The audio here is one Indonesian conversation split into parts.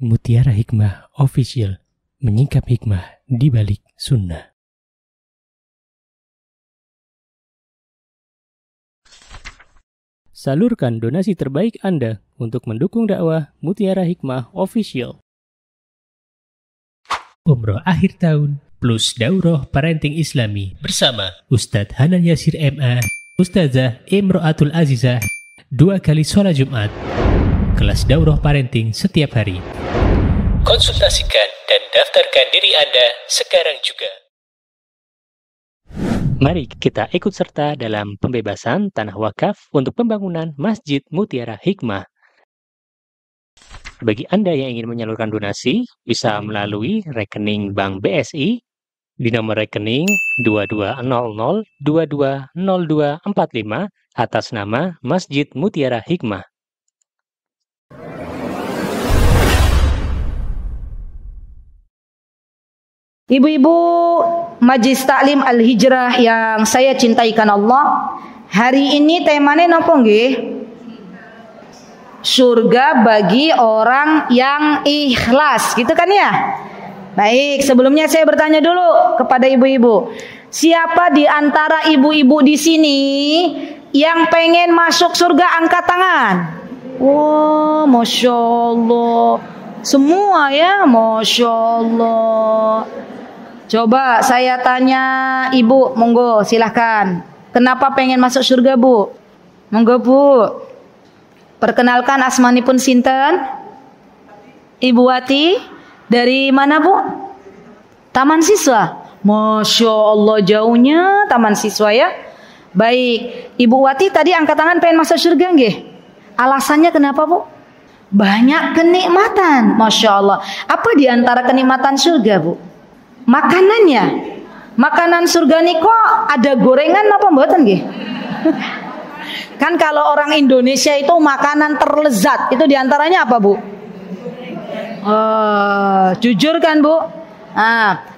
Mutiara Hikmah Official, menyingkap hikmah di balik sunnah. Salurkan donasi terbaik Anda untuk mendukung dakwah Mutiara Hikmah Official. Umroh akhir tahun plus daurah parenting Islami bersama Ustadz Hanan Yasir MA, Ustadzah Imroatul Azizah, 2 kali sholat Jumat, kelas daurah parenting setiap hari. Konsultasikan dan daftarkan diri Anda sekarang juga. Mari kita ikut serta dalam pembebasan tanah wakaf untuk pembangunan Masjid Mutiara Hikmah. Bagi Anda yang ingin menyalurkan donasi, bisa melalui rekening Bank BSI di nomor rekening 2200220245 atas nama Masjid Mutiara Hikmah. Ibu-ibu Majelis Taklim Al Hijrah yang saya cintaikan Allah, hari ini temanya napa nggih? Surga bagi orang yang ikhlas, gitu kan ya? Baik, sebelumnya saya bertanya dulu kepada ibu-ibu. Siapa di antara ibu-ibu di sini yang pengen masuk surga, angkat tangan. Oh, Masya Allah. Semua ya, Masya Allah. Coba saya tanya ibu, monggo silahkan. Kenapa pengen masuk surga, Bu? Monggo, Bu. Perkenalkan asmanipun sinten? Ibu Wati. Dari mana, Bu? Taman Siswa. Masya Allah, jauhnya Taman Siswa ya. Baik, Ibu Wati tadi angkat tangan pengen masuk surga nggih? Alasannya kenapa, Bu? Banyak kenikmatan, Masya Allah. Apa di antara kenikmatan surga, Bu? Makanannya. Makanan surga nih kok ada gorengan apa mboten nggih? Kan kalau orang Indonesia itu makanan terlezat itu diantaranya apa, Bu? Jujur kan, Bu?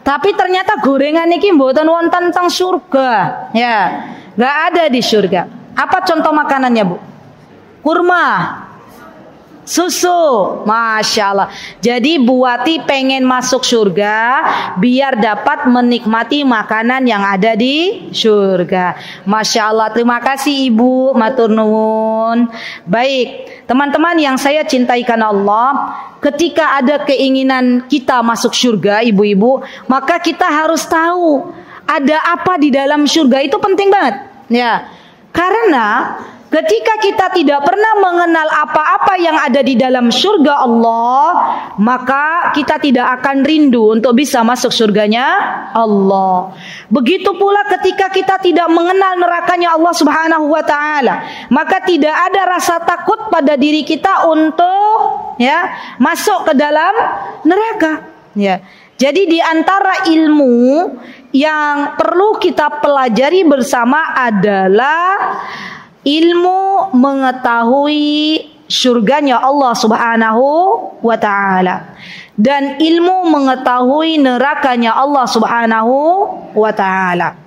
Tapi ternyata gorengan niki mboten wonten teng surga ya, nggak ada di surga. Apa contoh makanannya, Bu? Kurma, susu, Masya Allah. Jadi Bu Wati pengen masuk surga biar dapat menikmati makanan yang ada di surga. Masya Allah, terima kasih Ibu, matur nuwun. Baik, teman-teman yang saya cintaikan Allah, ketika ada keinginan kita masuk surga, ibu-ibu, maka kita harus tahu ada apa di dalam surga. Itu penting banget ya, karena ketika kita tidak pernah mengenal apa-apa yang ada di dalam surga Allah, maka kita tidak akan rindu untuk bisa masuk surganya Allah. Begitu pula ketika kita tidak mengenal nerakanya Allah Subhanahu wa Ta'ala, maka tidak ada rasa takut pada diri kita untuk ya masuk ke dalam neraka ya. Jadi di antara ilmu yang perlu kita pelajari bersama adalah ilmu mengetahui surganya Allah Subhanahu wa Ta'ala dan ilmu mengetahui nerakanya Allah Subhanahu wa Ta'ala.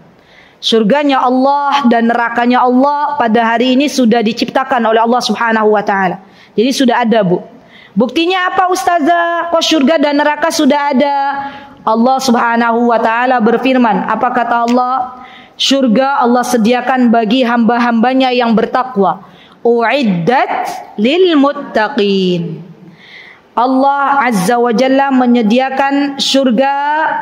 Surganya Allah dan nerakanya Allah pada hari ini sudah diciptakan oleh Allah Subhanahu wa Ta'ala. Jadi sudah ada, Bu. Buktinya apa, Ustazah? Kok surga dan neraka sudah ada? Allah Subhanahu wa Ta'ala berfirman, apa kata Allah? Surga Allah sediakan bagi hamba-hambanya yang bertakwa. U'iddat lil muttaqin. Allah Azza wa Jalla menyediakan surga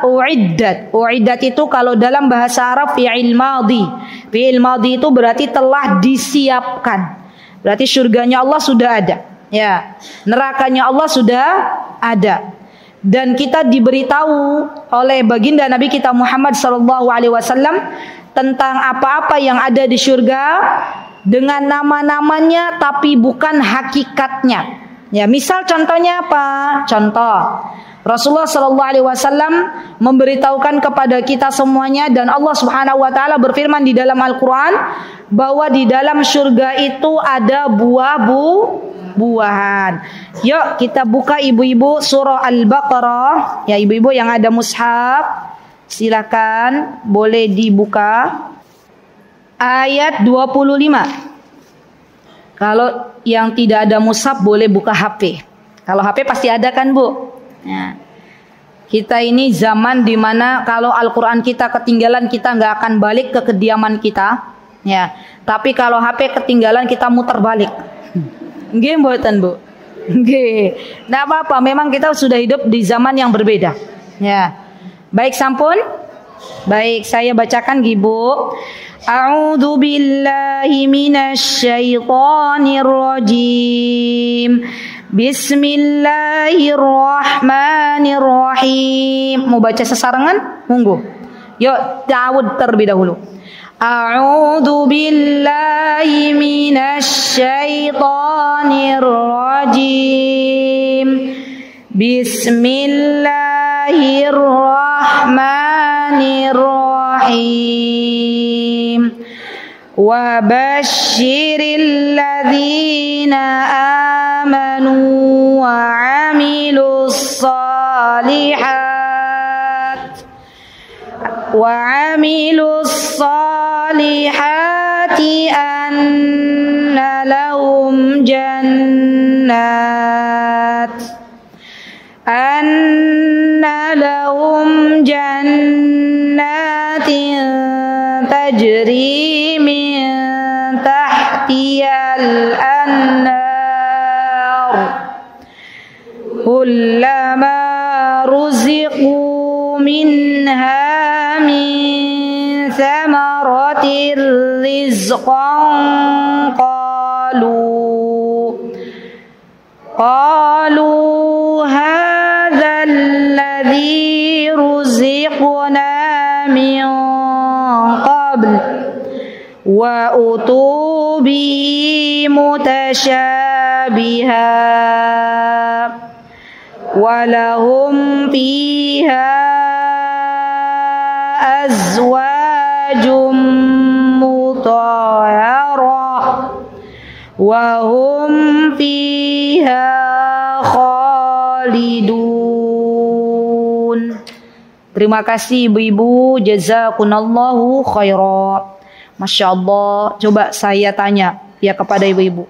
u'iddat. U'iddat itu kalau dalam bahasa Arab fi'il madhi. Fi'il madhi itu berarti telah disiapkan. Berarti surganya Allah sudah ada. Ya, nerakanya Allah sudah ada. Dan kita diberitahu oleh baginda Nabi kita Muhammad SAW tentang apa-apa yang ada di surga dengan nama-namanya tapi bukan hakikatnya. Ya, misal contohnya apa? Contoh, Rasulullah SAW memberitahukan kepada kita semuanya dan Allah Subhanahu wa Ta'ala berfirman di dalam Al-Quran bahwa di dalam surga itu ada buah-buahan. Yuk kita buka ibu-ibu surah Al-Baqarah. Ya ibu-ibu yang ada mushaf, silakan boleh dibuka ayat 25. Kalau yang tidak ada mushaf boleh buka HP. Kalau HP pasti ada kan Bu? Ya. Kita ini zaman dimana kalau Al-Quran kita ketinggalan, kita nggak akan balik ke kediaman kita. Ya. Tapi kalau HP ketinggalan, kita muter balik. Nggih mboten Bu? Nggih. Nggak apa-apa, memang kita sudah hidup di zaman yang berbeda. Ya. Baik sampun? Baik, saya bacakan Bu. A'udzu billahi minasy syaithanir rajim. Bismillahirrahmanirrahim. Mau baca sesarengan? Monggo. Yuk, ta'awudz terlebih dahulu. A'udzu billahi minasy syaithanir rajim. Bismillahirrahmanirrahim. Wa basyiril ladzina amanu wa amilus shalihat anna lahum jannat tajri min tahtihal anhar kullama ruziqu minha min thamaratir rizqan qalu hadzal ladzi ruziqna min qabl wa utubi mutasyabiha wa lahum fiha azwajum mutahharah wa hum fiha khalidun. Terima kasih ibu-ibu, jazakumullahu khairan. Masya Allah, coba saya tanya ya kepada ibu-ibu.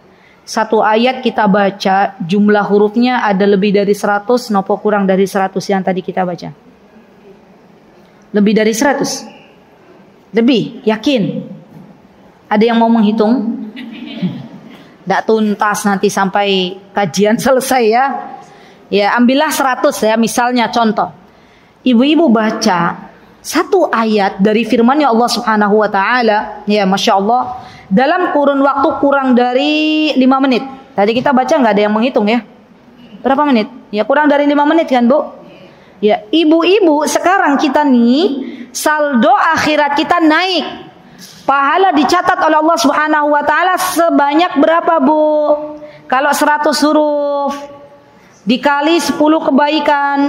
Satu ayat kita baca, jumlah hurufnya ada lebih dari 100, nopo kurang dari 100 yang tadi kita baca? Lebih dari 100? Lebih, yakin? Ada yang mau menghitung? Tidak tuntas nanti sampai kajian selesai ya. Ya ambillah 100 ya, misalnya contoh. Ibu-ibu baca satu ayat dari firman-Nya Allah Subhanahu wa taala, ya masya Allah, dalam kurun waktu kurang dari 5 menit. Tadi kita baca nggak ada yang menghitung ya. Berapa menit? Ya kurang dari 5 menit kan Bu? Ya, ibu-ibu sekarang kita nih saldo akhirat kita naik. Pahala dicatat oleh Allah Subhanahu wa taala sebanyak berapa Bu? Kalau 100 huruf dikali 10 kebaikan,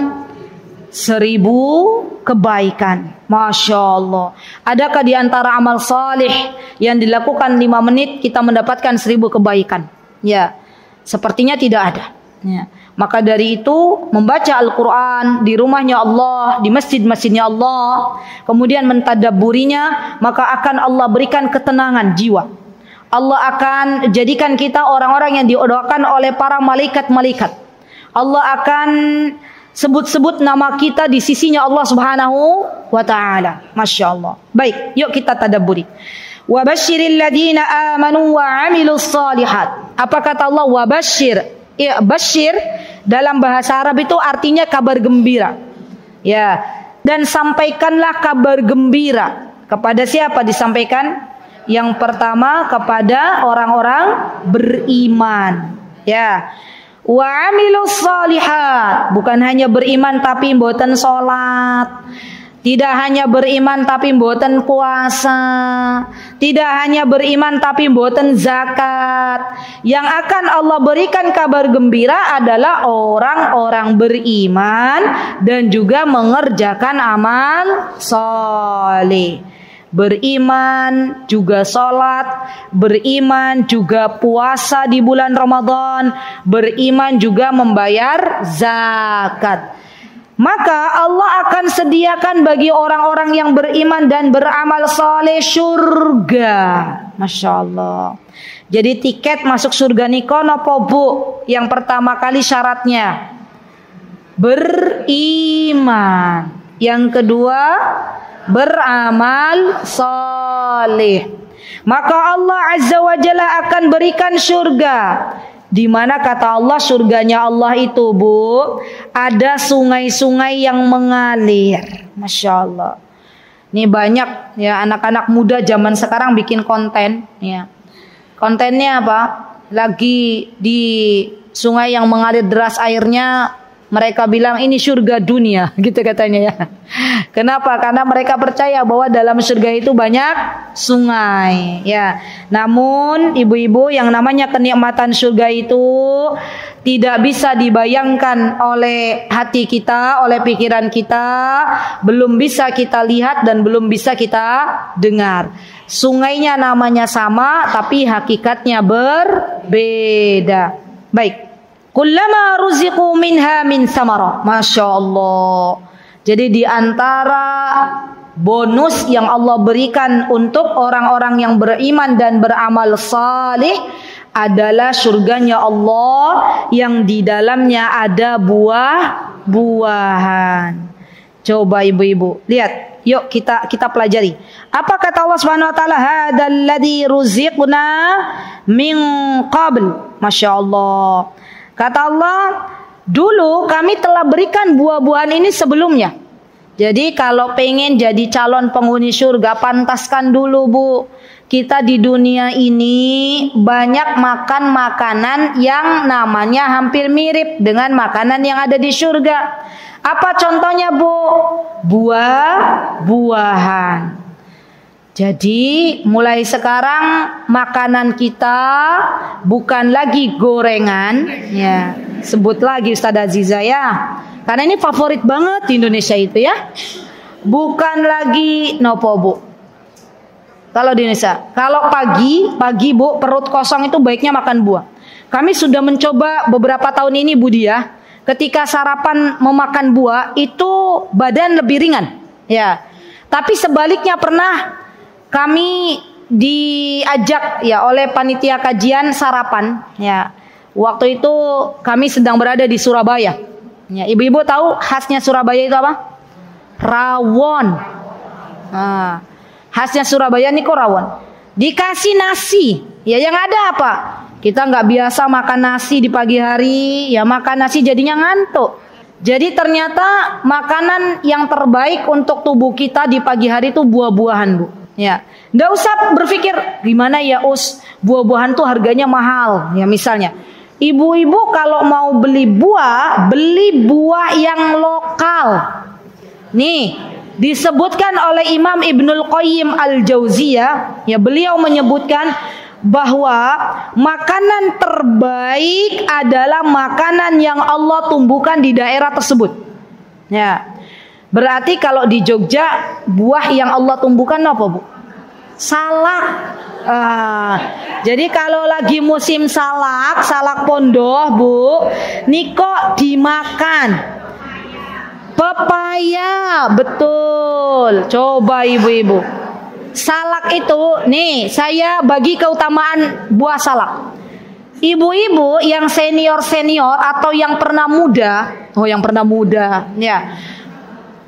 1000 kebaikan. Masya Allah. Adakah di antara amal salih yang dilakukan 5 menit kita mendapatkan 1000 kebaikan? Ya, sepertinya tidak ada ya. Maka dari itu membaca Al-Quran di rumahnya Allah, di masjid-masjidnya Allah, kemudian mentadabburinya, maka akan Allah berikan ketenangan jiwa. Allah akan jadikan kita orang-orang yang didoakan oleh para malaikat-malaikat. Allah akan sebut-sebut nama kita di sisinya Allah Subhanahu wa ta'ala. Masya Allah. Baik, yuk kita tadabburi. Wa basyiril ladina amanu wa amilus shalihat. Apa kata Allah? Wa basyir. Ya, basyir dalam bahasa Arab itu artinya kabar gembira. Ya, dan sampaikanlah kabar gembira. Kepada siapa disampaikan? Yang pertama kepada orang-orang beriman. Ya. Wa amilus shalihat, bukan hanya beriman tapi mboten sholat, tidak hanya beriman tapi mboten puasa, tidak hanya beriman tapi mboten zakat. Yang akan Allah berikan kabar gembira adalah orang-orang beriman dan juga mengerjakan amal saleh. Beriman juga sholat, beriman juga puasa di bulan Ramadan, beriman juga membayar zakat. Maka Allah akan sediakan bagi orang-orang yang beriman dan beramal soleh surga. Masya Allah. Jadi tiket masuk surga nikono pobu yang pertama kali syaratnya beriman, yang kedua beramal soleh. Maka Allah Azza wa Jalla akan berikan surga. Di mana kata Allah surganya Allah itu, Bu, ada sungai-sungai yang mengalir. Masya Allah. Ini banyak ya anak-anak muda zaman sekarang bikin konten ya. Kontennya apa? Lagi di sungai yang mengalir deras airnya, mereka bilang ini surga dunia, gitu katanya ya. Kenapa? Karena mereka percaya bahwa dalam surga itu banyak sungai ya. Namun ibu-ibu, yang namanya kenikmatan surga itu tidak bisa dibayangkan oleh hati kita, oleh pikiran kita, belum bisa kita lihat dan belum bisa kita dengar. Sungainya namanya sama tapi hakikatnya berbeda. Baik. Kullama ruziqu minha min samara. Masya Allah. Jadi di antara bonus yang Allah berikan untuk orang-orang yang beriman dan beramal salih adalah surganya Allah yang di dalamnya ada buah-buahan. Coba ibu-ibu lihat. Yuk kita pelajari. Apa kata Allah Subhanahu wa taala? Hadzal ladzi ruziqna min qabl. Masya Allah. Kata Allah, dulu kami telah berikan buah-buahan ini sebelumnya. Jadi kalau pengen jadi calon penghuni surga, pantaskan dulu Bu. Kita di dunia ini banyak makan makanan yang namanya hampir mirip dengan makanan yang ada di surga. Apa contohnya Bu? Buah-buahan. Jadi mulai sekarang makanan kita bukan lagi gorengan ya. Sebut lagi Ustadzah Azizah ya. Karena ini favorit banget di Indonesia itu ya. Bukan lagi nopo Bu. Kalau di Indonesia, kalau pagi Bu perut kosong itu baiknya makan buah. Kami sudah mencoba beberapa tahun ini Bu Dia, ketika sarapan memakan buah itu badan lebih ringan ya. Tapi sebaliknya pernah kami diajak ya oleh panitia kajian sarapan ya. Waktu itu kami sedang berada di Surabaya ya. Ibu-ibu tahu khasnya Surabaya itu apa? Rawon. Nah, khasnya Surabaya nih kok rawon. Dikasih nasi ya, yang ada apa? Kita nggak biasa makan nasi di pagi hari ya, makan nasi jadinya ngantuk. Jadi ternyata makanan yang terbaik untuk tubuh kita di pagi hari itu buah-buahan Bu. Ya, nggak usah berpikir gimana ya buah-buahan tuh harganya mahal ya misalnya. Ibu-ibu kalau mau beli buah yang lokal. Nih, disebutkan oleh Imam Ibnul Qayyim al Jauziyah ya, beliau menyebutkan bahwa makanan terbaik adalah makanan yang Allah tumbuhkan di daerah tersebut. Ya. Berarti kalau di Jogja buah yang Allah tumbuhkan apa Bu? Salak. Jadi kalau lagi musim salak pondoh Bu, niko dimakan. Pepaya, betul. Coba ibu-ibu. Salak itu, nih saya bagi keutamaan buah salak. Ibu-ibu yang senior atau yang pernah muda, ya.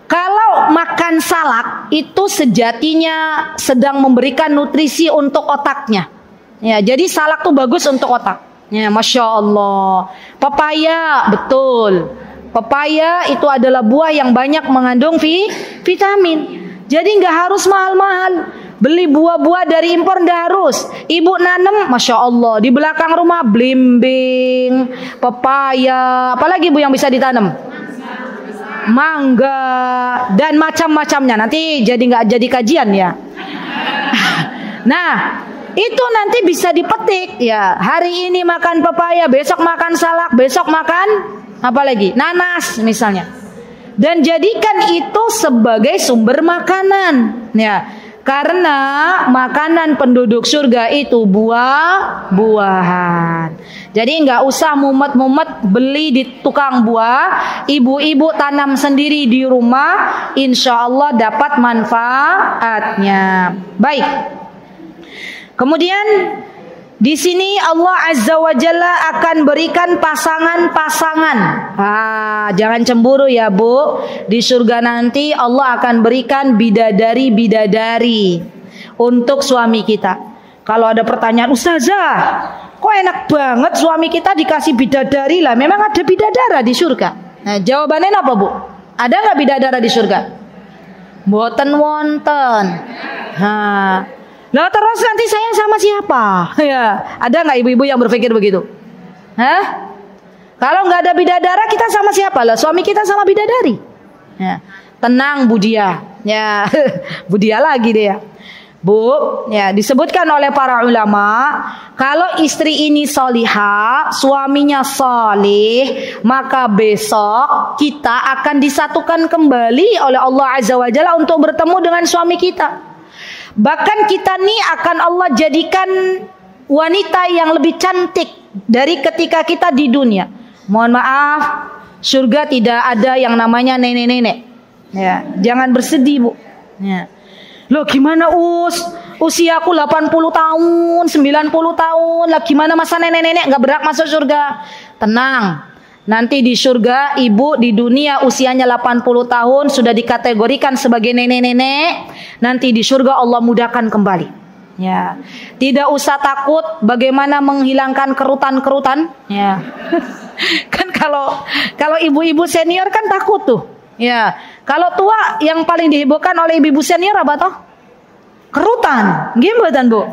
Kalau makan salak itu sejatinya sedang memberikan nutrisi untuk otaknya. Ya, jadi salak tuh bagus untuk otak. Ya, Masya Allah. Pepaya, betul. Pepaya itu adalah buah yang banyak mengandung vitamin. Jadi nggak harus mahal-mahal. Beli buah-buah dari impor nggak harus. Ibu nanem, Masya Allah, di belakang rumah blimbing, pepaya, apalagi Bu yang bisa ditanam? Mangga dan macam-macamnya. Nanti jadi nggak jadi kajian ya. Nah, itu nanti bisa dipetik ya. Hari ini makan pepaya, besok makan salak, besok makan apalagi nanas misalnya. Dan jadikan itu sebagai sumber makanan ya. Karena makanan penduduk surga itu buah-buahan. Jadi nggak usah mumet-mumet beli di tukang buah. Ibu-ibu tanam sendiri di rumah, insya Allah dapat manfaatnya. Baik. Kemudian Di sini Allah Azza wa Jalla akan berikan pasangan-pasangan. Jangan cemburu ya Bu. Di surga nanti Allah akan berikan bidadari-bidadari untuk suami kita. Kalau ada pertanyaan, Ustazah, kok enak banget suami kita dikasih bidadari lah. Memang ada bidadara di surga? Nah, jawabannya apa Bu? Ada nggak bidadara di surga? Boten wonten. Nah, terus nanti sayang sama siapa? Ya, ada nggak ibu-ibu yang berpikir begitu? Hah? Kalau nggak ada bidadara, kita sama siapa? Lah, suami kita sama bidadari. Ya. Tenang Bu Dia. Ya, Bu Dia lagi dia. Bu, ya, disebutkan oleh para ulama, kalau istri ini solihah, suaminya solih, maka besok kita akan disatukan kembali oleh Allah Azza wa Jalla untuk bertemu dengan suami kita. Bahkan kita nih akan Allah jadikan wanita yang lebih cantik dari ketika kita di dunia. Mohon maaf, surga tidak ada yang namanya nenek-nenek. Ya, jangan bersedih Bu. Ya. Loh gimana usiaku 80 tahun, 90 tahun, lah gimana masa nenek-nenek nggak berhak masuk surga? Tenang. Nanti di surga ibu di dunia usianya 80 tahun sudah dikategorikan sebagai nenek-nenek. Nanti di surga Allah mudahkan kembali. Ya, tidak usah takut bagaimana menghilangkan kerutan-kerutan. Ya, kan kalau ibu-ibu senior kan takut tuh. Ya, kalau tua yang paling dihebohkan oleh ibu-ibu senior apa toh? Kerutan, gimana Bu?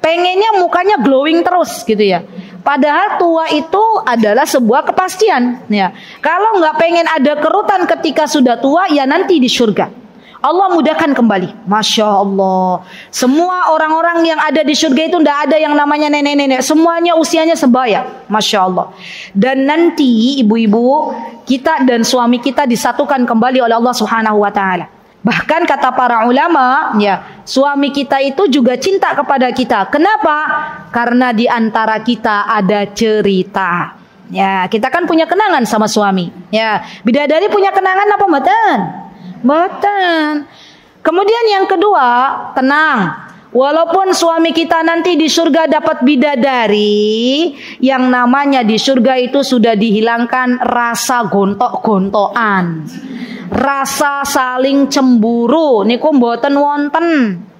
Pengennya mukanya glowing terus gitu ya. Padahal tua itu adalah sebuah kepastian ya. Kalau nggak pengen ada kerutan ketika sudah tua, ya nanti di surga Allah mudahkan kembali. Masya Allah, semua orang-orang yang ada di surga itu nggak ada yang namanya nenek-nenek. Semuanya usianya sebaya. Masya Allah. Dan nanti ibu-ibu, kita dan suami kita disatukan kembali oleh Allah Subhanahu wa ta'ala. Bahkan kata para ulama, ya, suami kita itu juga cinta kepada kita. Kenapa? Karena di antara kita ada cerita. Ya, kita kan punya kenangan sama suami. Ya, bidadari punya kenangan apa mboten? Mboten. Kemudian yang kedua, tenang. Walaupun suami kita nanti di surga dapat bidadari, yang namanya di surga itu sudah dihilangkan rasa gontok-gontokan, rasa saling cemburu, niku mboten wonten.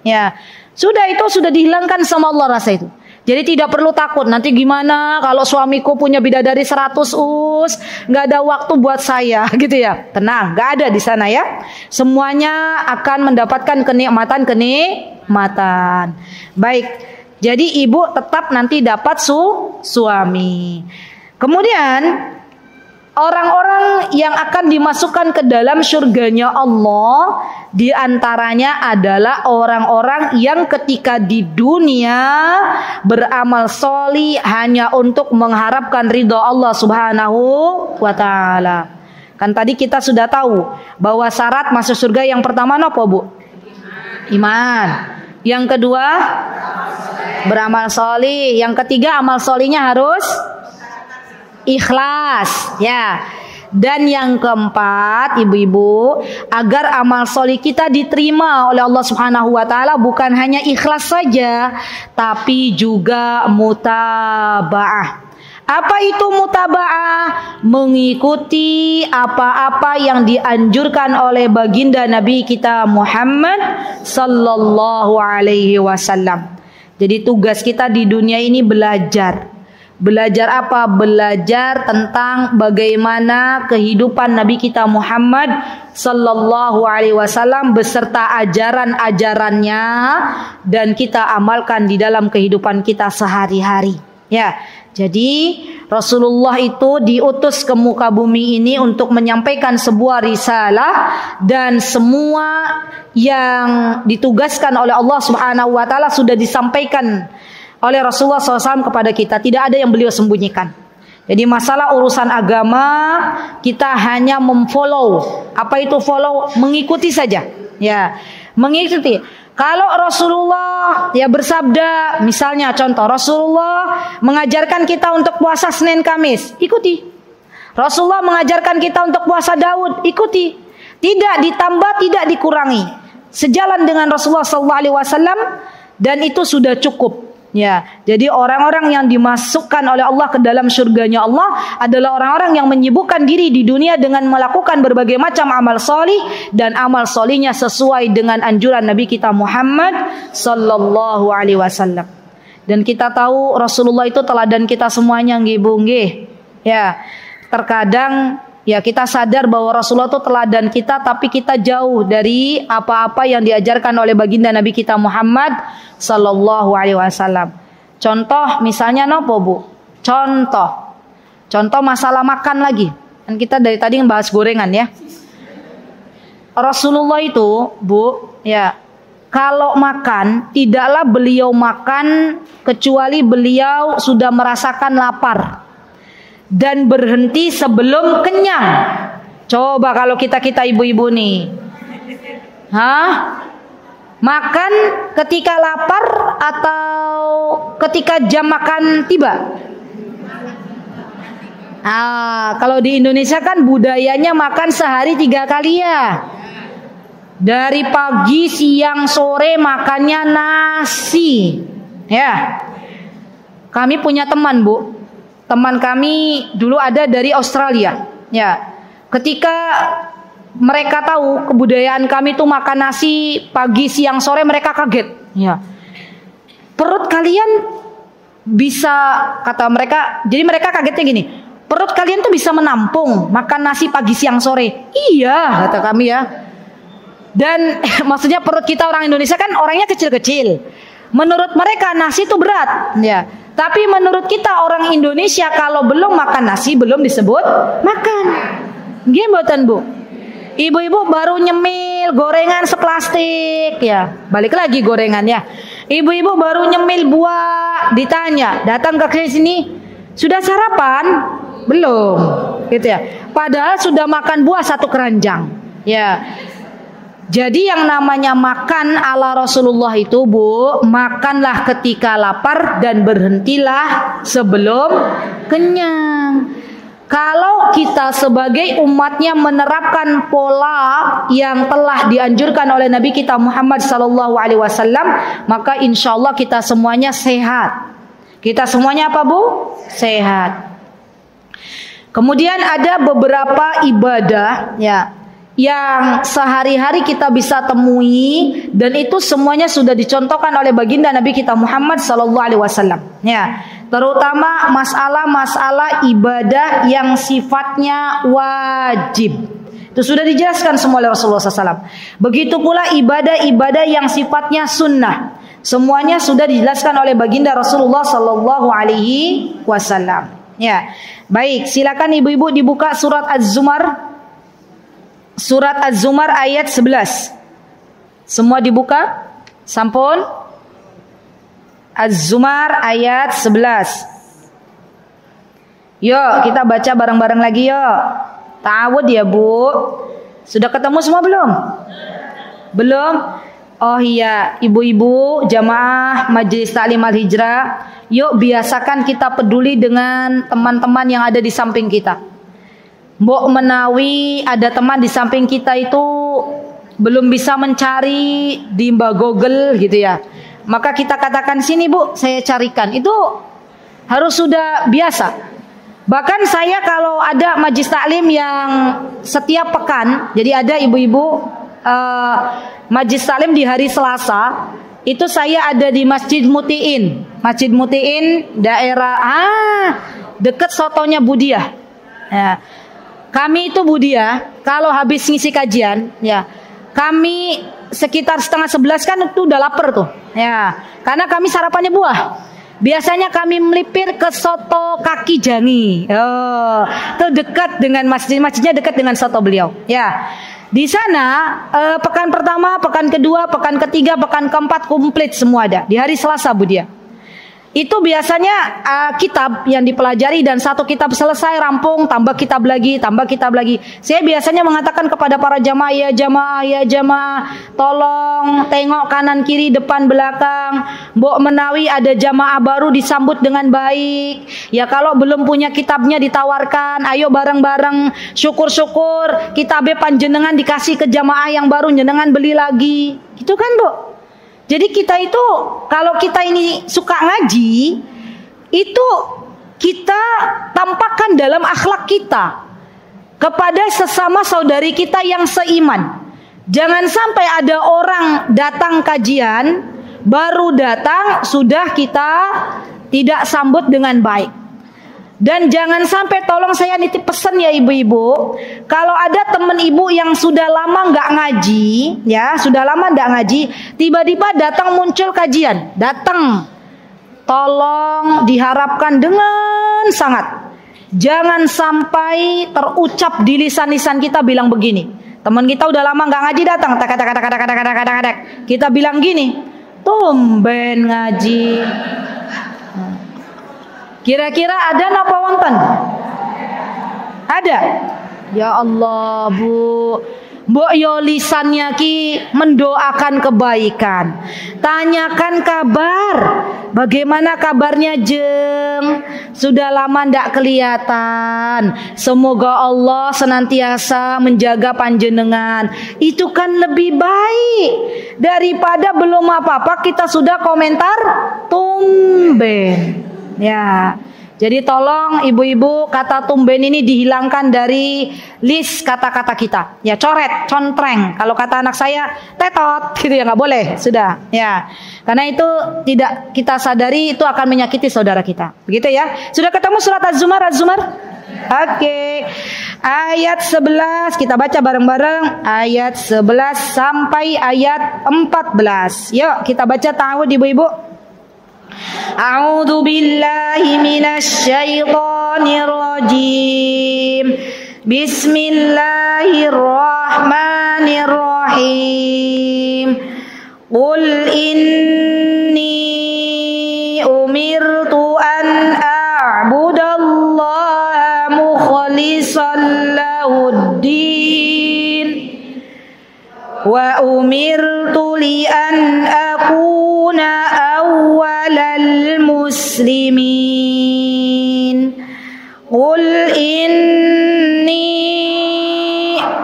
Ya, sudah itu sudah dihilangkan sama Allah rasa itu. Jadi tidak perlu takut nanti gimana kalau suamiku punya bidadari 100 nggak ada waktu buat saya gitu ya. Tenang, nggak ada di sana ya. Semuanya akan mendapatkan kenikmatan. Baik, jadi ibu tetap nanti dapat suami. Kemudian orang-orang yang akan dimasukkan ke dalam surganya Allah, di antaranya adalah orang-orang yang ketika di dunia beramal solih hanya untuk mengharapkan ridho Allah Subhanahu wa ta'ala. Kan tadi kita sudah tahu bahwa syarat masuk surga yang pertama apa Bu? Iman. Yang kedua beramal solih. Yang ketiga amal solihnya harus ikhlas ya. Dan yang keempat ibu-ibu, agar amal solih kita diterima oleh Allah Subhanahu wa ta'ala, bukan hanya ikhlas saja, tapi juga mutaba'ah. Apa itu mutaba'ah? Mengikuti apa-apa yang dianjurkan oleh baginda Nabi kita Muhammad sallallahu alaihi wasallam. Jadi tugas kita di dunia ini belajar. Belajar apa? Belajar tentang bagaimana kehidupan Nabi kita Muhammad sallallahu alaihi wasallam beserta ajaran-ajarannya, dan kita amalkan di dalam kehidupan kita sehari-hari. Ya, jadi Rasulullah itu diutus ke muka bumi ini untuk menyampaikan sebuah risalah, dan semua yang ditugaskan oleh Allah Subhanahu wa taala sudah disampaikan oleh Rasulullah SAW kepada kita. Tidak ada yang beliau sembunyikan. Jadi masalah urusan agama, kita hanya memfollow. Apa itu follow? Mengikuti saja. Ya, mengikuti. Kalau Rasulullah ya bersabda, misalnya contoh Rasulullah mengajarkan kita untuk puasa Senin Kamis, ikuti. Rasulullah mengajarkan kita untuk puasa Daud, ikuti. Tidak ditambah, tidak dikurangi. Sejalan dengan Rasulullah SAW, dan itu sudah cukup. Ya, jadi orang-orang yang dimasukkan oleh Allah ke dalam surganya Allah adalah orang-orang yang menyibukkan diri di dunia dengan melakukan berbagai macam amal solih, dan amal solihnya sesuai dengan anjuran Nabi kita Muhammad sallallahu alaihi wasallam. Dan kita tahu Rasulullah itu teladan kita semuanya, nggih Bu, nggih. Ya, terkadang ya kita sadar bahwa Rasulullah itu teladan kita, tapi kita jauh dari apa-apa yang diajarkan oleh baginda Nabi kita Muhammad sallallahu alaihi wasallam. Contoh misalnya nopo Bu? Contoh masalah makan lagi. Kan kita dari tadi ngebahas gorengan ya. Rasulullah itu Bu, ya, kalau makan tidaklah beliau makan kecuali beliau sudah merasakan lapar dan berhenti sebelum kenyang. Coba kalau kita ibu-ibu nih, makan ketika lapar atau ketika jam makan tiba? Kalau di Indonesia kan budayanya makan sehari 3 kali ya. Dari pagi, siang, sore makannya nasi. Ya, kami punya teman Bu. Teman kami dulu ada dari Australia. Ya, ketika mereka tahu kebudayaan kami itu makan nasi pagi, siang, sore, mereka kaget. Ya, perut kalian bisa, kata mereka. Jadi mereka kagetnya gini, perut kalian tuh bisa menampung makan nasi pagi, siang, sore. Iya, kata kami ya. Dan maksudnya perut kita orang Indonesia kan orangnya kecil-kecil. Menurut mereka nasi itu berat. Ya. Tapi menurut kita orang Indonesia kalau belum makan nasi belum disebut makan. Nggih mboten Bu? Ibu-ibu baru nyemil gorengan seplastik ya. Balik lagi gorengan ya. Ibu-ibu baru nyemil buah, ditanya, "Datang ke sini, sudah sarapan?" "Belum." Gitu ya. Padahal sudah makan buah 1 keranjang. Ya. Jadi yang namanya makan ala Rasulullah itu Bu, makanlah ketika lapar dan berhentilah sebelum kenyang. Kalau kita sebagai umatnya menerapkan pola yang telah dianjurkan oleh Nabi kita Muhammad SAW, maka insya Allah kita semuanya sehat. Kita semuanya apa Bu? Sehat. Kemudian ada beberapa ibadah ya, yang sehari-hari kita bisa temui dan itu semuanya sudah dicontohkan oleh baginda Nabi kita Muhammad sallallahu alaihi wasallam ya, terutama masalah-masalah ibadah yang sifatnya wajib. Itu sudah dijelaskan semua oleh Rasulullah SAW. Begitu pula ibadah-ibadah yang sifatnya sunnah, semuanya sudah dijelaskan oleh baginda Rasulullah sallallahu alaihi wasallam ya. Baik, silakan ibu-ibu dibuka surat Az-Zumar. Surat Az-Zumar ayat 11. Semua dibuka? Sampun? Az-Zumar ayat 11. Yuk, kita baca bareng-bareng lagi yuk. Ta'awud ya Bu. Sudah ketemu semua belum? Belum? Oh iya, ibu-ibu jamaah Majelis Taklim Al Hijrah, yuk biasakan kita peduli dengan teman-teman yang ada di samping kita. Mbok menawi ada teman di samping kita itu belum bisa mencari di Mbak Google gitu ya, maka kita katakan, "Sini Bu, saya carikan." Itu harus sudah biasa. Bahkan saya kalau ada majelis taklim yang setiap pekan, jadi ada ibu-ibu majelis taklim di hari Selasa, itu saya ada di Masjid Mu'ti'in. Masjid Mu'ti'in daerah deket sotonya Budiah ya. Kami itu Budiah, kalau habis ngisi kajian, ya, kami sekitar 11:30 kan itu udah lapar tuh, ya, karena kami sarapannya buah. Biasanya kami melipir ke Soto Kaki Jangi, itu dekat dengan masjidnya dekat dengan soto beliau, ya. Di sana pekan pertama, pekan kedua, pekan ketiga, pekan keempat komplit semua ada di hari Selasa Budiah. Itu biasanya kitab yang dipelajari, dan 1 kitab selesai rampung, tambah kitab lagi. Saya biasanya mengatakan kepada para jamaah, ya jamaah, tolong tengok kanan kiri, depan belakang. Mbok menawi ada jamaah baru disambut dengan baik. Ya kalau belum punya kitabnya ditawarkan, ayo bareng-bareng, syukur-syukur kitabnya panjenengan dikasih ke jamaah yang baru, jenengan beli lagi. Itu kan Bu. Jadi kita itu kalau kita ini suka ngaji, itu kita tampakkan dalam akhlak kita kepada sesama saudari kita yang seiman. Jangan sampai ada orang datang kajian, baru datang sudah kita tidak sambut dengan baik. Dan jangan sampai, tolong saya nitip pesan ya ibu-ibu, kalau ada temen ibu yang sudah lama nggak ngaji, ya sudah lama nggak ngaji, tiba-tiba datang muncul kajian, datang, tolong diharapkan dengan sangat, jangan sampai terucap di lisan-lisan kita bilang begini, teman kita udah lama nggak ngaji datang, tak kita bilang gini, tumben ngaji. Kira-kira ada napa wonten? Ada. Ya Allah, Bu. Mbok yo lisannya ki mendoakan kebaikan. Tanyakan kabar. Bagaimana kabarnya, Jeng? Sudah lama ndak kelihatan. Semoga Allah senantiasa menjaga panjenengan. Itu kan lebih baik daripada belum apa-apa kita sudah komentar tumben. Ya, jadi tolong ibu-ibu, kata tumben ini dihilangkan dari list kata-kata kita. Ya, coret, contreng. Kalau kata anak saya, tetot, gitu ya, nggak boleh, sudah. Ya, karena itu tidak kita sadari itu akan menyakiti saudara kita. Begitu ya. Sudah ketemu surat Az-Zumar, Az-Zumar? Oke. Ayat 11 kita baca bareng-bareng. Ayat 11 sampai ayat 14. Yuk, kita baca ta'awud ibu-ibu. A'udzu billahi minasy syaithanir rajim. Bismillahirrahmanirrahim. Qul inni umirtu an a'budallaha mukhlishal lahuddin wa umirtu li an akuna awwalal muslimin. Qul inni,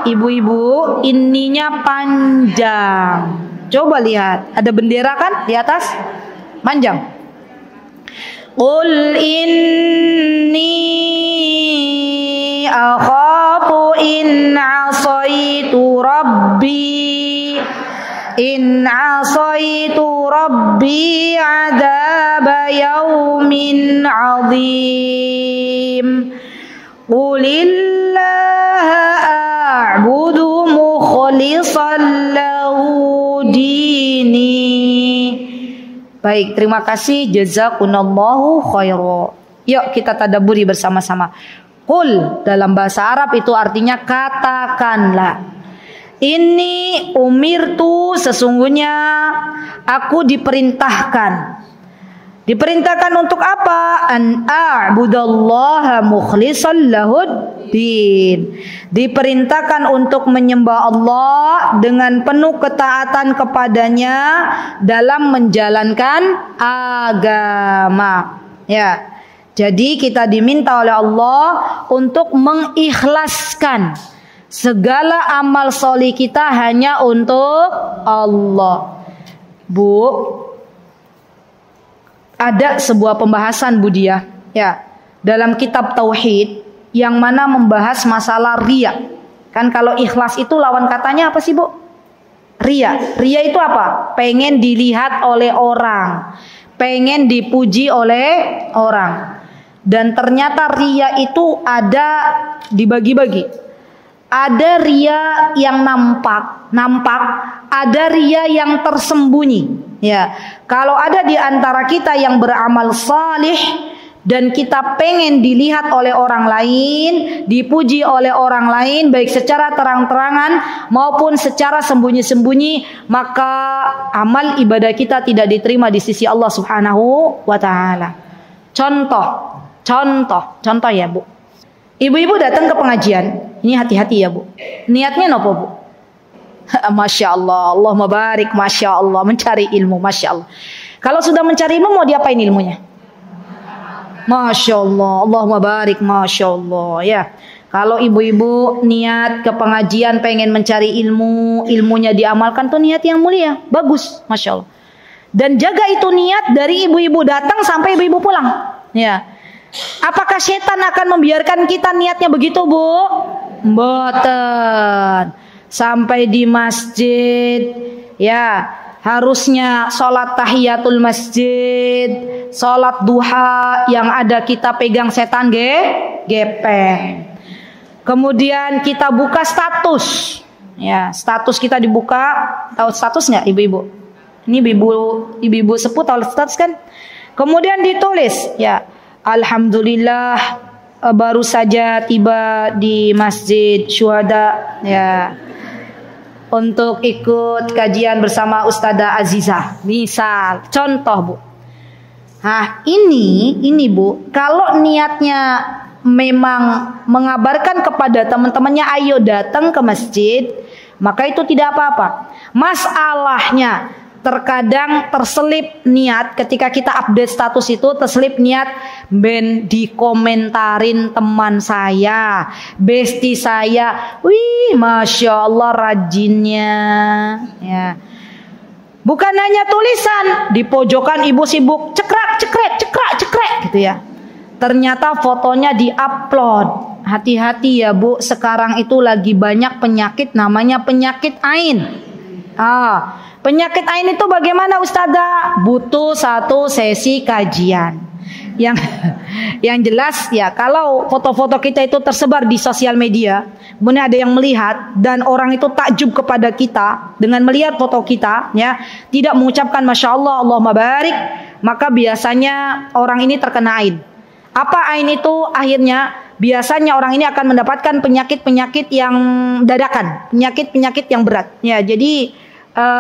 ibu-ibu, inninya panjang. Coba lihat, ada bendera kan di atas? Panjang. Qul inni akhafu in 'asaitu rabbi. In 'asaitu rabbi 'adzaba yaumin 'adzim. Qulillaha a'budu mukhlishan lahu dini. Baik, terima kasih, jazakumullahu khairan. Yuk kita tadabburi bersama-sama. Qul dalam bahasa Arab itu artinya katakanlah. Ini umirtu, sesungguhnya aku diperintahkan untuk apa? An a'budallaha mukhlishal lahuddin, diperintahkan untuk menyembah Allah dengan penuh ketaatan kepadanya dalam menjalankan agama. Ya, jadi kita diminta oleh Allah untuk mengikhlaskan segala amal soleh kita hanya untuk Allah. Bu, ada sebuah pembahasan Budia, ya, dalam kitab Tauhid yang mana membahas masalah riya. Kan kalau ikhlas itu lawan katanya apa sih, Bu? Riya. Riya itu apa? Pengen dilihat oleh orang, pengen dipuji oleh orang. Dan ternyata riya itu ada dibagi-bagi. Ada riya yang nampak, ada riya yang tersembunyi. Ya, kalau ada di antara kita yang beramal salih dan kita pengen dilihat oleh orang lain, dipuji oleh orang lain, baik secara terang-terangan maupun secara sembunyi-sembunyi, maka amal ibadah kita tidak diterima di sisi Allah Subhanahu wa Ta'ala. Contoh ya, Bu. Ibu-ibu datang ke pengajian. Ini hati-hati ya, Bu. Niatnya apa, Bu? Masya Allah, Allahumma barik, Masya Allah, mencari ilmu, Masya Allah. Kalau sudah mencari ilmu, mau diapain ilmunya? Masya Allah, Allahumma barik, Masya Allah. Ya, kalau ibu-ibu niat ke pengajian pengen mencari ilmu, ilmunya diamalkan, tuh niat yang mulia, bagus, Masya Allah. Dan jaga itu niat dari ibu-ibu datang sampai ibu-ibu pulang. Ya. Apakah setan akan membiarkan kita niatnya begitu, Bu? Mboten. Sampai di masjid, ya, harusnya sholat tahiyatul masjid, sholat duha, yang ada kita pegang setan gepeng. Kemudian kita buka status, ya, status kita dibuka. Tahu status nggak, ibu-ibu? Ini ibu-ibu sepuh tahu status kan? Kemudian ditulis, ya, alhamdulillah baru saja tiba di Masjid Syuhada, ya, untuk ikut kajian bersama Ustadzah Azizah. Misal, contoh, Bu. Nah, ini Bu, kalau niatnya memang mengabarkan kepada teman-temannya ayo datang ke masjid, maka itu tidak apa-apa. Masalahnya terkadang terselip niat, ketika kita update status itu terselip niat, ben dikomentarin teman saya, besti saya, wih masya Allah rajinnya, ya. Bukan hanya tulisan di pojokan, ibu sibuk cekrak cekrek cekrak cekrek gitu ya, ternyata fotonya diupload. Hati-hati ya Bu, sekarang itu lagi banyak penyakit namanya penyakit ain. Penyakit ain itu bagaimana Ustadzah? Butuh satu sesi kajian. Yang jelas ya, kalau foto-foto kita itu tersebar di sosial media, kemudian ada yang melihat dan orang itu takjub kepada kita dengan melihat foto kita, ya, tidak mengucapkan masya Allah, Allahumma barik, maka biasanya orang ini terkena ain. Apa ain itu? Akhirnya biasanya orang ini akan mendapatkan penyakit-penyakit yang dadakan, penyakit-penyakit yang berat. Ya, jadi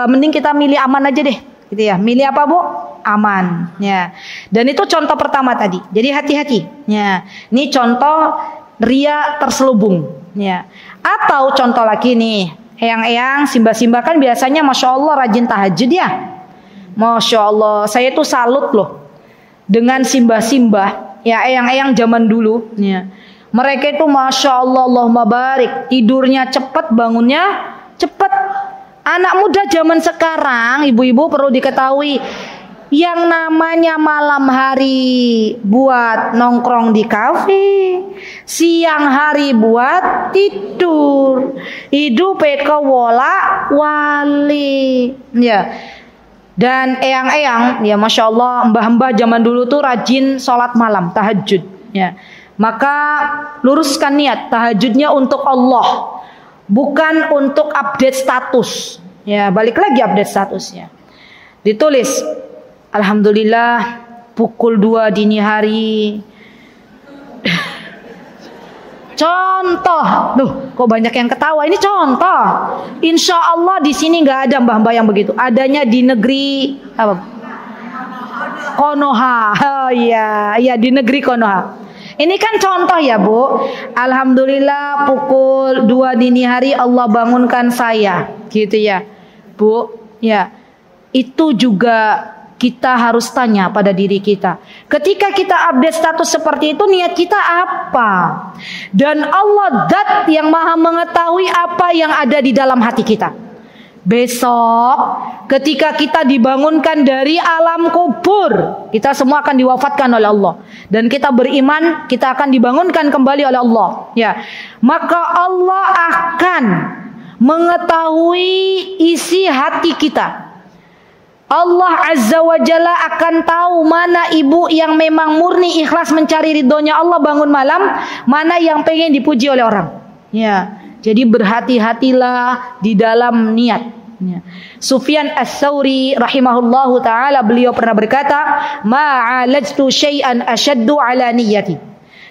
mending kita milih aman aja deh, gitu ya. Milih apa, Bu? Aman. Ya. Dan itu contoh pertama tadi. Jadi hati-hati. Ya. Ini contoh ria terselubung. Ya. Atau contoh lagi nih, eyang-eyang, simba-simba kan biasanya masya Allah rajin tahajud ya. Masya Allah, saya tuh salut loh dengan simba-simba. Ya, eyang-eyang zaman dulu ya. Mereka itu masya Allah, Allahumma barik, tidurnya cepat, bangunnya cepat. Anak muda zaman sekarang, ibu-ibu perlu diketahui, yang namanya malam hari buat nongkrong di kafe, siang hari buat tidur, hidup kewola wali ya. Dan eyang-eyang, ya masya Allah, mbah-mbah zaman dulu tuh rajin sholat malam, tahajud. Ya. Maka luruskan niat tahajudnya untuk Allah, bukan untuk update status. Ya, balik lagi update statusnya. Ditulis, alhamdulillah pukul 2 dini hari. Contoh, duh, kok banyak yang ketawa. Ini contoh. Insya Allah di sini nggak ada mbah-mbah yang begitu. Adanya di negeri apa? Konoha. Oh iya, ya di negeri Konoha. Ini kan contoh ya Bu. Alhamdulillah pukul 2 dini hari Allah bangunkan saya, gitu ya, Bu. Ya, itu juga kita harus tanya pada diri kita. Ketika kita update status seperti itu, niat kita apa? Dan Allah zat yang maha mengetahui apa yang ada di dalam hati kita. Besok ketika kita dibangunkan dari alam kubur, kita semua akan diwafatkan oleh Allah. Dan kita beriman, kita akan dibangunkan kembali oleh Allah. Ya, maka Allah akan mengetahui isi hati kita. Allah Azza wa Jalla akan tahu mana ibu yang memang murni ikhlas mencari ridhonya Allah bangun malam, mana yang pengen dipuji oleh orang. Ya, jadi berhati-hatilah di dalam niat. Ya. Sufyan Ats-Tsauri rahimahullahu taala beliau pernah berkata, "Ma'alajtu syai'an asyaddu 'ala niyyati."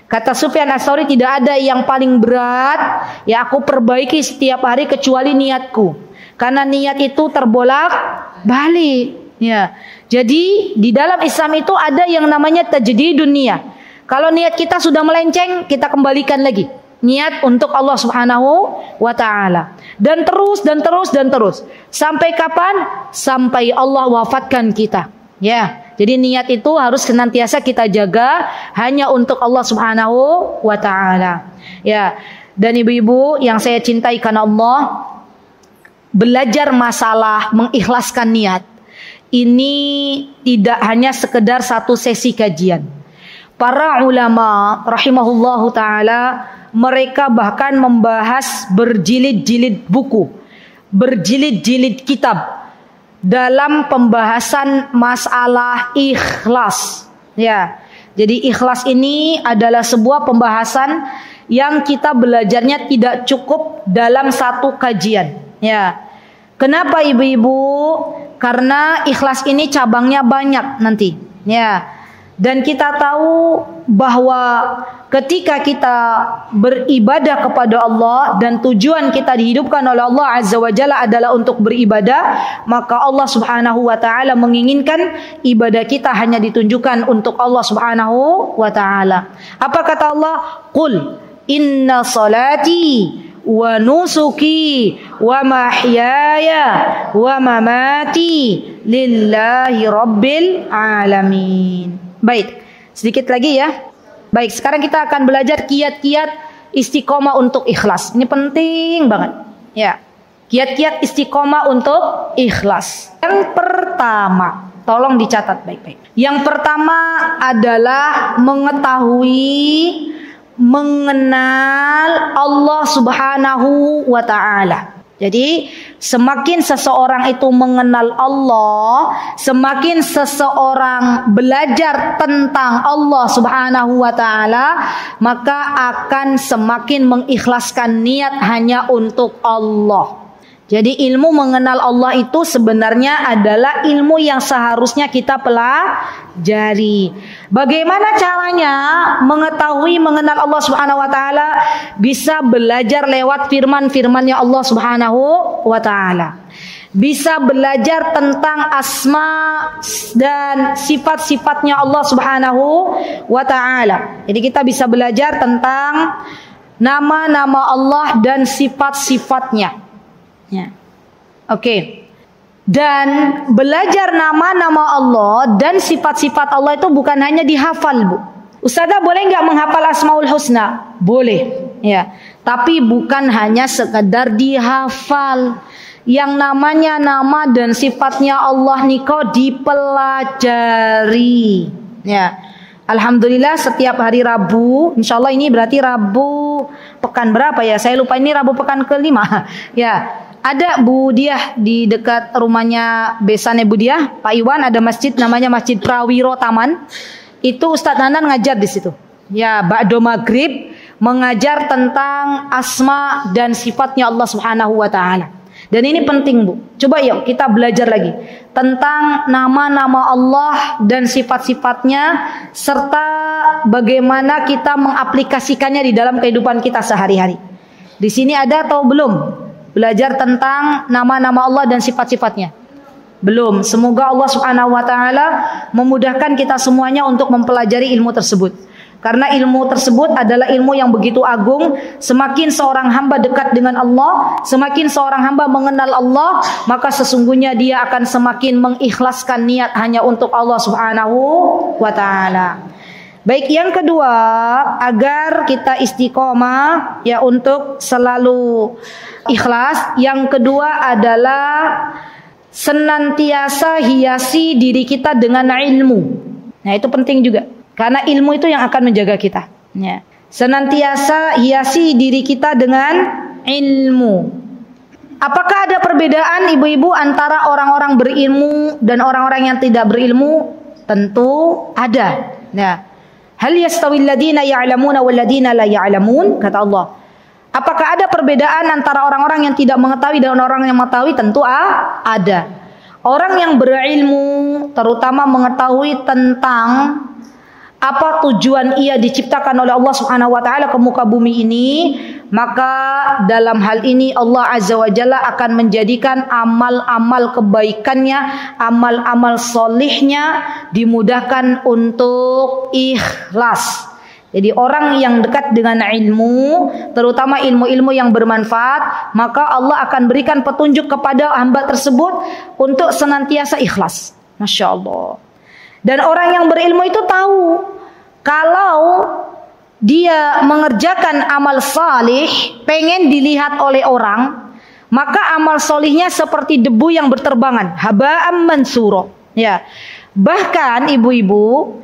Kata Sufyan Ats-Tsauri, tidak ada yang paling berat ya aku perbaiki setiap hari kecuali niatku. Karena niat itu terbolak-balik ya. Jadi di dalam Islam itu ada yang namanya tajdidun niyah. Kalau niat kita sudah melenceng, kita kembalikan lagi niat untuk Allah Subhanahu wa taala. Dan terus dan terus dan terus. Sampai kapan? Sampai Allah wafatkan kita. Ya. Jadi niat itu harus senantiasa kita jaga hanya untuk Allah Subhanahu wa taala. Ya. Dan ibu-ibu yang saya cintai karena Allah, belajar masalah mengikhlaskan niat ini tidak hanya sekedar satu sesi kajian. Para ulama rahimahullahu ta'ala, mereka bahkan membahas berjilid-jilid buku, berjilid-jilid kitab dalam pembahasan masalah ikhlas. Ya, jadi ikhlas ini adalah sebuah pembahasan yang kita belajarnya tidak cukup dalam satu kajian. Ya, kenapa ibu-ibu? Karena ikhlas ini cabangnya banyak nanti, ya. Dan kita tahu bahwa ketika kita beribadah kepada Allah dan tujuan kita dihidupkan oleh Allah Azza wa Jalla adalah untuk beribadah, maka Allah Subhanahu wa Ta'ala menginginkan ibadah kita hanya ditunjukkan untuk Allah Subhanahu wa Ta'ala. Apa kata Allah? Qul inna salati wa nusuki wa mahyaya wa mamati lillahi rabbil alamin. Baik, sedikit lagi ya. Baik, sekarang kita akan belajar kiat-kiat istiqomah untuk ikhlas. Ini penting banget ya. Kiat-kiat istiqomah untuk ikhlas. Yang pertama, tolong dicatat baik-baik. Yang pertama adalah mengetahui, mengenal Allah Subhanahu wa Ta'ala. Jadi semakin seseorang itu mengenal Allah, semakin seseorang belajar tentang Allah Subhanahu wa Ta'ala, maka akan semakin mengikhlaskan niat hanya untuk Allah. Jadi ilmu mengenal Allah itu sebenarnya adalah ilmu yang seharusnya kita pelajari. Bagaimana caranya mengetahui mengenal Allah Subhanahu wa Ta'ala? Bisa belajar lewat firman-firmannya Allah Subhanahu wa Ta'ala. Bisa belajar tentang asma dan sifat-sifatnya Allah Subhanahu wa Ta'ala. Jadi kita bisa belajar tentang nama-nama Allah dan sifat-sifatnya. Ya. Oke. Dan belajar nama-nama Allah dan sifat-sifat Allah itu bukan hanya dihafal, Bu. Ustadzah boleh nggak menghafal Asmaul Husna? Boleh, ya. Tapi bukan hanya sekedar dihafal. Yang namanya nama dan sifatnya Allah niko dipelajari. Ya. Alhamdulillah setiap hari Rabu, insya Allah ini berarti Rabu pekan berapa ya? Saya lupa, ini Rabu pekan ke-5. Ya. Ada Bu Diah di dekat rumahnya Besane Bu Diah, Pak Iwan, ada masjid namanya Masjid Prawiro Taman. Itu Ustadz Nanan ngajar di situ. Ya, ba'da maghrib mengajar tentang asma dan sifatnya Allah Subhanahu wa Ta'ala. Dan ini penting, Bu. Coba yuk kita belajar lagi tentang nama-nama Allah dan sifat-sifatnya, serta bagaimana kita mengaplikasikannya di dalam kehidupan kita sehari-hari. Di sini ada atau belum? Belajar tentang nama-nama Allah dan sifat-sifatnya? Belum. Semoga Allah Subhanahu wa Ta'ala memudahkan kita semuanya untuk mempelajari ilmu tersebut. Karena ilmu tersebut adalah ilmu yang begitu agung. Semakin seorang hamba dekat dengan Allah, semakin seorang hamba mengenal Allah, maka sesungguhnya dia akan semakin mengikhlaskan niat hanya untuk Allah Subhanahu wa Ta'ala. Baik, yang kedua, agar kita istiqomah ya untuk selalu ikhlas, yang kedua adalah senantiasa hiasi diri kita dengan ilmu. Nah, itu penting juga, karena ilmu itu yang akan menjaga kita ya. Senantiasa hiasi diri kita dengan ilmu. Apakah ada perbedaan ibu-ibu antara orang-orang berilmu dan orang-orang yang tidak berilmu? Tentu ada. Nah, hal yastawil ladina ya'lamuna wal ladina la ya'lamun, kata Allah. Apakah ada perbedaan antara orang-orang yang tidak mengetahui dan orang yang mengetahui? Tentu ada. Orang yang berilmu terutama mengetahui tentang apa tujuan ia diciptakan oleh Allah Subhanahu wa Ta'ala ke muka bumi ini, maka dalam hal ini Allah Azza wa Jalla akan menjadikan amal-amal kebaikannya, amal-amal solihnya dimudahkan untuk ikhlas. Jadi orang yang dekat dengan ilmu, terutama ilmu-ilmu yang bermanfaat, maka Allah akan berikan petunjuk kepada hamba tersebut untuk senantiasa ikhlas. Masya Allah. Dan orang yang berilmu itu tahu kalau dia mengerjakan amal salih pengen dilihat oleh orang, maka amal solihnya seperti debu yang berterbangan, haba'am mansuro. Ya, bahkan ibu-ibu,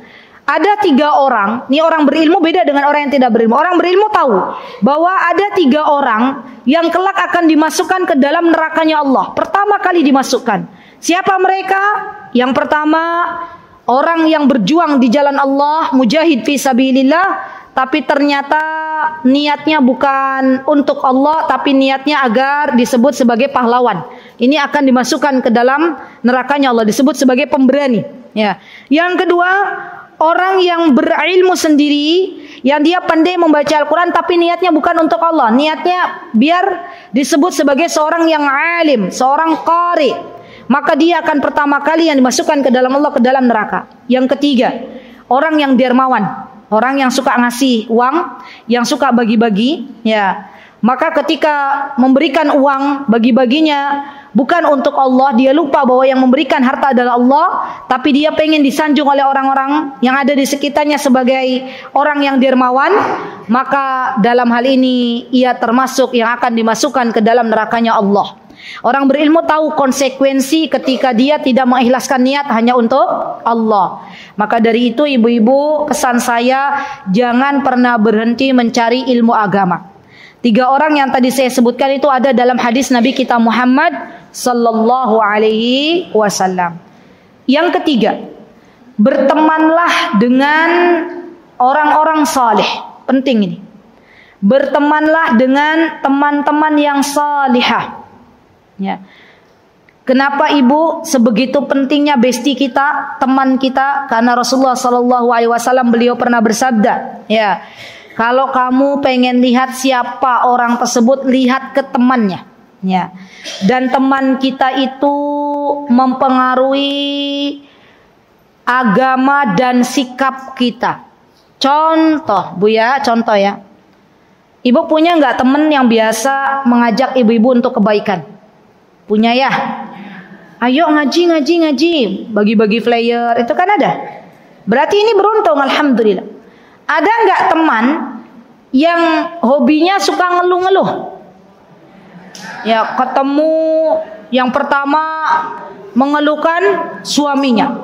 ada 3 orang. Ini orang berilmu beda dengan orang yang tidak berilmu. Orang berilmu tahu bahwa ada 3 orang yang kelak akan dimasukkan ke dalam nerakanya Allah. Pertama kali dimasukkan. Siapa mereka? Yang pertama, orang yang berjuang di jalan Allah, mujahid fi sabilillah, tapi ternyata niatnya bukan untuk Allah, tapi niatnya agar disebut sebagai pahlawan. Ini akan dimasukkan ke dalam nerakanya Allah, disebut sebagai pemberani. Ya. Yang kedua, orang yang berilmu sendiri, yang dia pandai membaca Al-Quran, tapi niatnya bukan untuk Allah. Niatnya biar disebut sebagai seorang yang alim, seorang qari. Maka dia akan pertama kali yang dimasukkan ke dalam Allah, ke dalam neraka. Yang ketiga, orang yang dermawan, orang yang suka ngasih uang, yang suka bagi-bagi. Ya. Maka ketika memberikan uang, bagi-baginya bukan untuk Allah, dia lupa bahwa yang memberikan harta adalah Allah, tapi dia pengen disanjung oleh orang-orang yang ada di sekitarnya sebagai orang yang dermawan, maka dalam hal ini ia termasuk yang akan dimasukkan ke dalam nerakanya Allah. Orang berilmu tahu konsekuensi ketika dia tidak mengikhlaskan niat hanya untuk Allah. Maka dari itu ibu-ibu, pesan saya, jangan pernah berhenti mencari ilmu agama. 3 orang yang tadi saya sebutkan itu ada dalam hadis Nabi kita Muhammad sallallahu alaihi wasallam. Yang ketiga, bertemanlah dengan orang-orang saleh. Penting ini. Bertemanlah dengan teman-teman yang salihah. Ya. Kenapa ibu sebegitu pentingnya besti kita, teman kita? Karena Rasulullah sallallahu alaihi wasallam beliau pernah bersabda, ya, kalau kamu pengen lihat siapa orang tersebut, lihat ke temannya, ya. Dan teman kita itu mempengaruhi agama dan sikap kita. Contoh, Bu, ya, contoh ya. Ibu punya nggak teman yang biasa mengajak ibu-ibu untuk kebaikan? Punya ya? Ayo ngaji, bagi-bagi flyer, itu kan ada. Berarti ini beruntung, alhamdulillah. Ada nggak teman yang hobinya suka ngeluh-ngeluh? Ya, ketemu yang pertama mengeluhkan suaminya,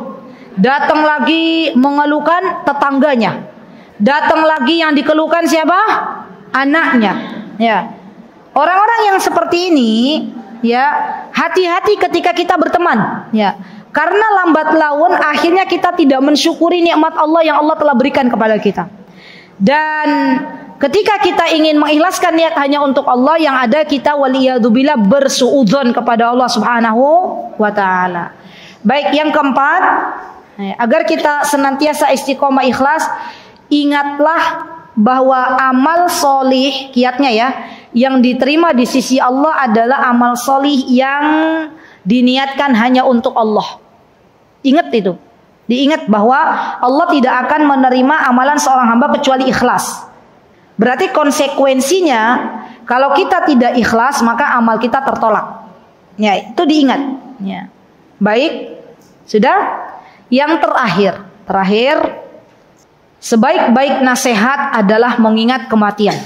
datang lagi mengeluhkan tetangganya, datang lagi yang dikeluhkan siapa? Anaknya. Ya, orang-orang yang seperti ini, ya, hati-hati ketika kita berteman. Ya. Karena lambat laun akhirnya kita tidak mensyukuri nikmat Allah yang Allah telah berikan kepada kita. Dan ketika kita ingin mengikhlaskan niat hanya untuk Allah, yang ada kita waliyadzubillah bersuudzon kepada Allah subhanahu wa ta'ala. Baik, yang keempat, agar kita senantiasa istiqomah ikhlas, ingatlah bahwa amal solih, kiatnya ya, yang diterima di sisi Allah adalah amal solih yang diniatkan hanya untuk Allah. Ingat itu. Diingat bahwa Allah tidak akan menerima amalan seorang hamba kecuali ikhlas. Berarti konsekuensinya, kalau kita tidak ikhlas, maka amal kita tertolak. Ya, itu diingat. Ya. Baik. Sudah? Yang terakhir, sebaik-baik nasihat adalah mengingat kematian.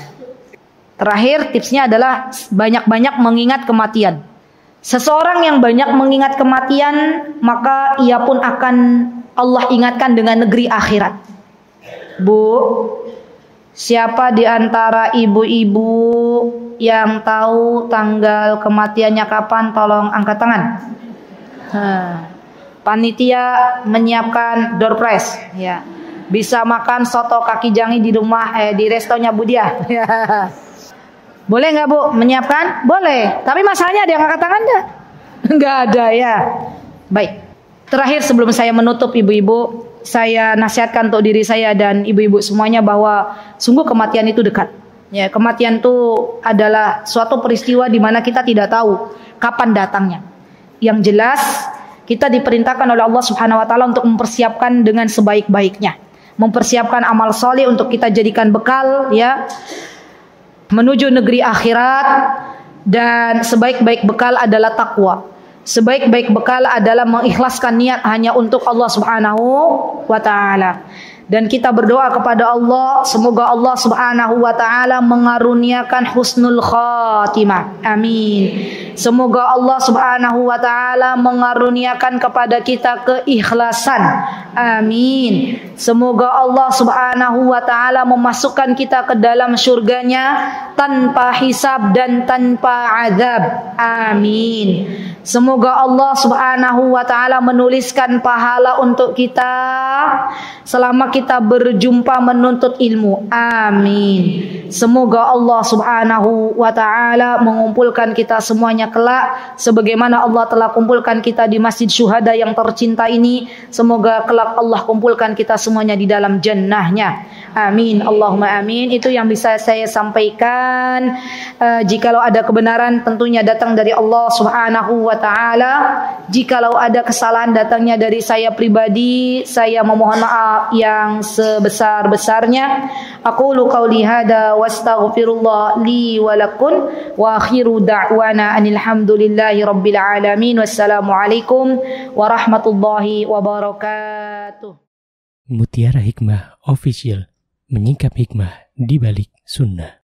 Terakhir tipsnya adalah banyak-banyak mengingat kematian. Seseorang yang banyak mengingat kematian, maka ia pun akan Allah ingatkan dengan negeri akhirat. Bu, siapa di antara ibu-ibu yang tahu tanggal kematiannya kapan? Tolong angkat tangan. Panitia menyiapkan door prize, ya. Bisa makan soto kaki Jangi di rumah, di restonya Bu Dia. Boleh nggak Bu menyiapkan? Boleh. Tapi masalahnya ada yang angkat tangan nggak? Nggak ada ya. Baik. Terakhir sebelum saya menutup ibu-ibu, saya nasihatkan untuk diri saya dan ibu-ibu semuanya bahwa sungguh kematian itu dekat. Ya, kematian itu adalah suatu peristiwa di mana kita tidak tahu kapan datangnya. Yang jelas kita diperintahkan oleh Allah Subhanahu Wa Taala untuk mempersiapkan dengan sebaik-baiknya, mempersiapkan amal soleh untuk kita jadikan bekal, ya, menuju negeri akhirat. Dan sebaik-baik bekal adalah takwa. Sebaik-baik bekal adalah mengikhlaskan niat hanya untuk Allah subhanahu wa ta'ala. Dan kita berdoa kepada Allah, semoga Allah subhanahu wa ta'ala mengaruniakan husnul khatimah. Amin. Semoga Allah subhanahu wa ta'ala mengaruniakan kepada kita keikhlasan. Amin. Semoga Allah subhanahu wa ta'ala memasukkan kita ke dalam surganya tanpa hisab dan tanpa azab. Amin. Semoga Allah subhanahu wa ta'ala menuliskan pahala untuk kita selama kita berjumpa menuntut ilmu. Amin. Semoga Allah subhanahu wa ta'ala mengumpulkan kita semuanya kelak sebagaimana Allah telah kumpulkan kita di Masjid Syuhada yang tercinta ini. Semoga kelak Allah kumpulkan kita semuanya di dalam jannahnya. Amin. Allahumma amin. Itu yang bisa saya sampaikan. Jikalau ada kebenaran tentunya datang dari Allah subhanahu wa ta'ala. Jikalau ada kesalahan datangnya dari saya pribadi, saya memohon maaf yang sebesar-besarnya. Aqulu qauli hada wa astaghfirullah li wa lakum wa akhiru da'wana anil hamdulillahi rabbil alamin. Wassalamualaikum warahmatullahi wabarakatuh. Mutiara Hikmah Official, menyingkap hikmah di balik sunnah.